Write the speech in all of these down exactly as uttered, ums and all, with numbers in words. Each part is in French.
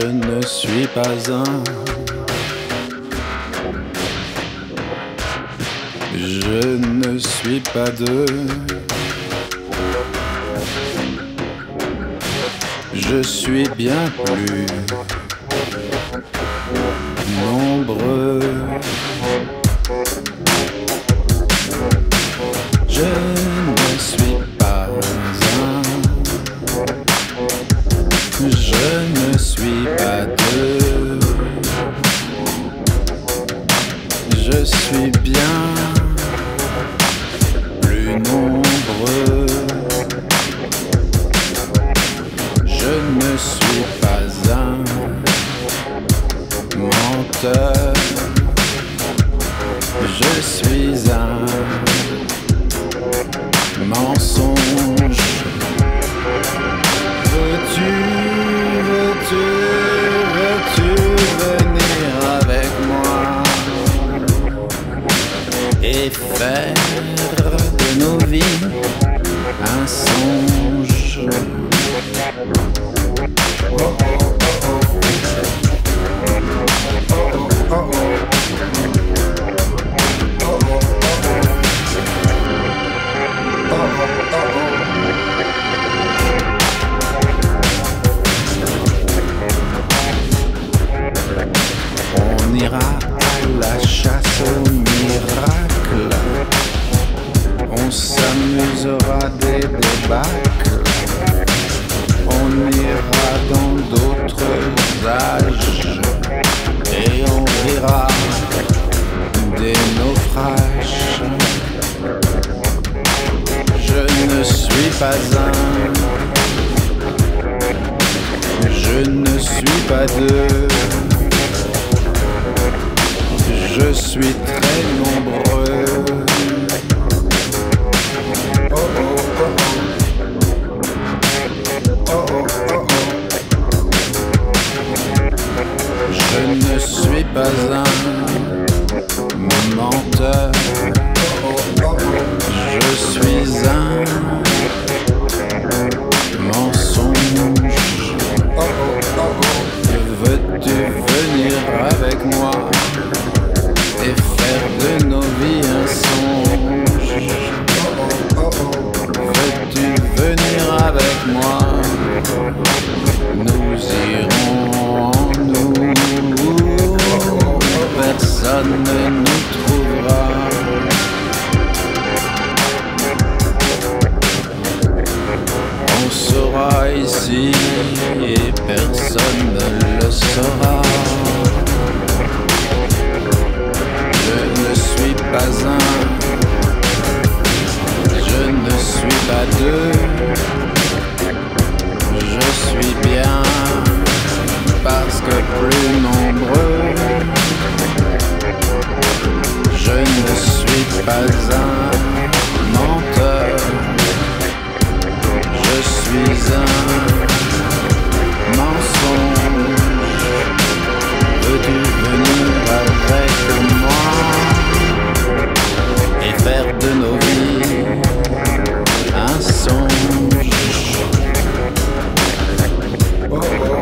je ne suis pas un. Je ne suis pas deux. Je suis bien plus nombreux. Je ne suis pas un. Je ne suis pas deux. Je suis bien plus nombreux. Je ne suis pas un menteur. Je suis un mensonge. Veux-tu, veux-tu, veux-tu venir avec moi et faire de nos vies un songe? Oh oh oh oh oh oh. On ira à la chasse au miracle, on s'amusera des débâcles, on ira dans d'autres âges et on rira des naufrages. Je ne suis pas un, je ne suis pas deux. Je suis très nombreux. Oh oh oh oh. Oh oh oh oh. Je ne suis pas un menteur. Je suis un mensonge. Veux-tu venir avec moi et faire de nos vies un songe? Veux-tu venir avec moi? Nous irons en nous, personne ne nous trouvera. On sera ici et personne ne le saura. Je ne suis pas un, je ne suis pas deux, je suis bien parce que plus nombreux. Je ne suis pas un menteur, je suis un mensonge. Veux-tu venir avec moi et faire de nos vies un songe? Oh oh oh oh.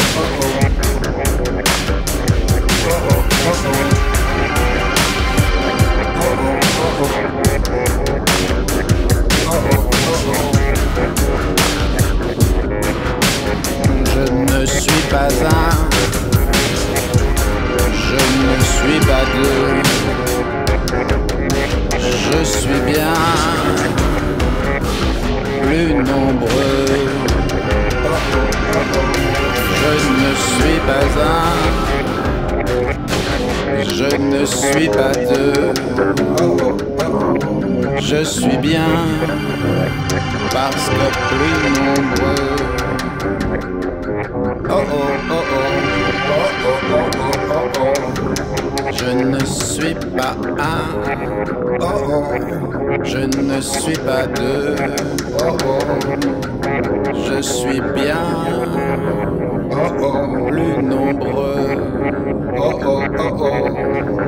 Je ne suis pas un, je ne suis pas deux. Je suis bien plus nombreux. Je ne suis pas un, je ne suis pas deux. Je suis bien parce que plus nombreux. Oh oh oh oh oh oh oh oh. Je ne suis pas un, oh oh. Je ne suis pas deux, oh oh. Je suis bien, oh oh. Plus nombreux, oh oh oh oh.